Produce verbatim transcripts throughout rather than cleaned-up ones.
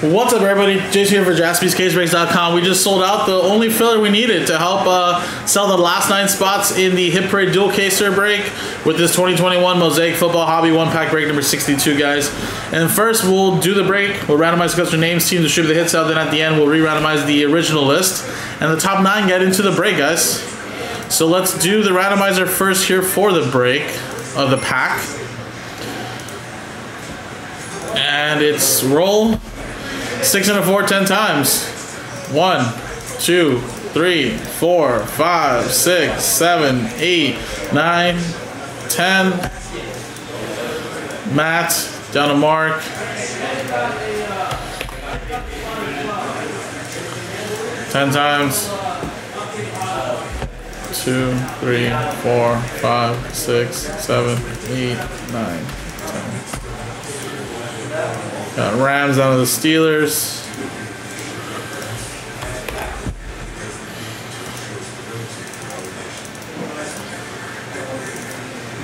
What's up, everybody? Jace here for Jaspys Case Breaks dot com. We just sold out the only filler we needed to help uh, sell the last nine spots in the Hit Parade Dual Case break with this twenty twenty-one Mosaic Football Hobby one-pack break number sixty-two, guys. And first, we'll do the break. We'll randomize customer names, team distribute the hits out. Then at the end, we'll re-randomize the original list. And the top nine get into the break, guys. So let's do the randomizer first here for the break of the pack. And it's roll. Six and a four, ten times. One, two, three, four, five, six, seven, eight, nine, ten. Matt, down to Mark. Ten times. Two, three, four, five, six, seven, eight, nine, ten. Got Rams down to the Steelers.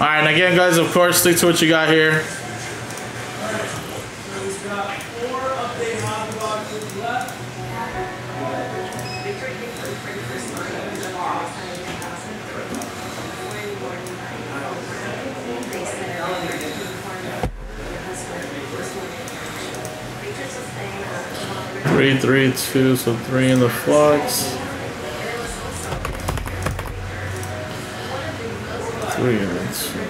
Alright, and again, guys, of course, stick to what you got here. Three, three, two, so three in the flux. Three in the two.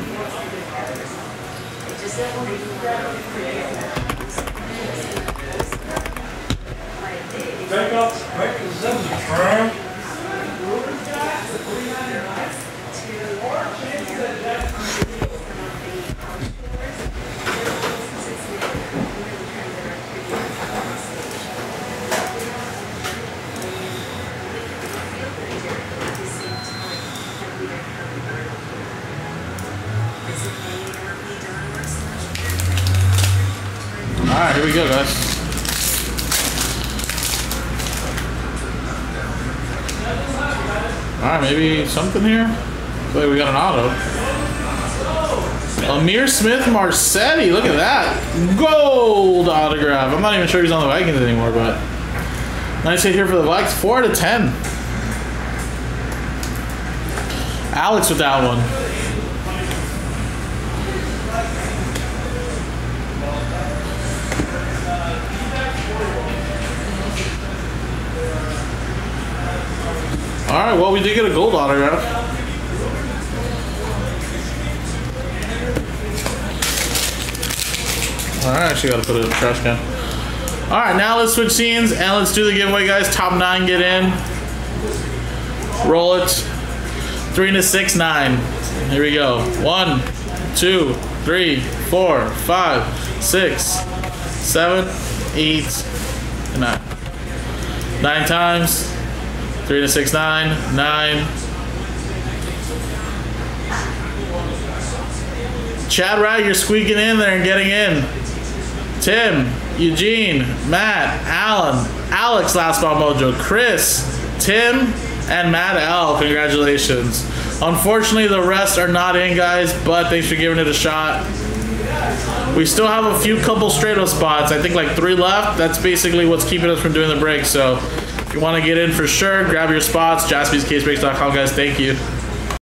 Alright, here we go, guys. Alright, maybe something here? Looks like we got an auto. Amir Smith-Marcetti, look at that. Gold autograph. I'm not even sure he's on the Vikings anymore, but nice hit here for the Vikes. Four out of ten. Alex with that one. All right, well, we did get a gold autograph. All right, I actually got to put it in the trash can. All right, now let's switch scenes, and let's do the giveaway, guys. Top nine get in. Roll it. Three to six, nine. Here we go. One, two, three, four, five, six, seven, eight, and nine. Nine times. Three to six, nine, nine. Chad Wright, you're squeaking in there and getting in. Tim, Eugene, Matt, Alan, Alex, Last Ball Mojo, Chris, Tim, and Matt L. Congratulations. Unfortunately, the rest are not in, guys, but thanks for giving it a shot. We still have a few couple straight-up spots. I think like three left. That's basically what's keeping us from doing the break, so... If you want to get in for sure, grab your spots. Jaspys Case Breaks dot com, guys. Thank you.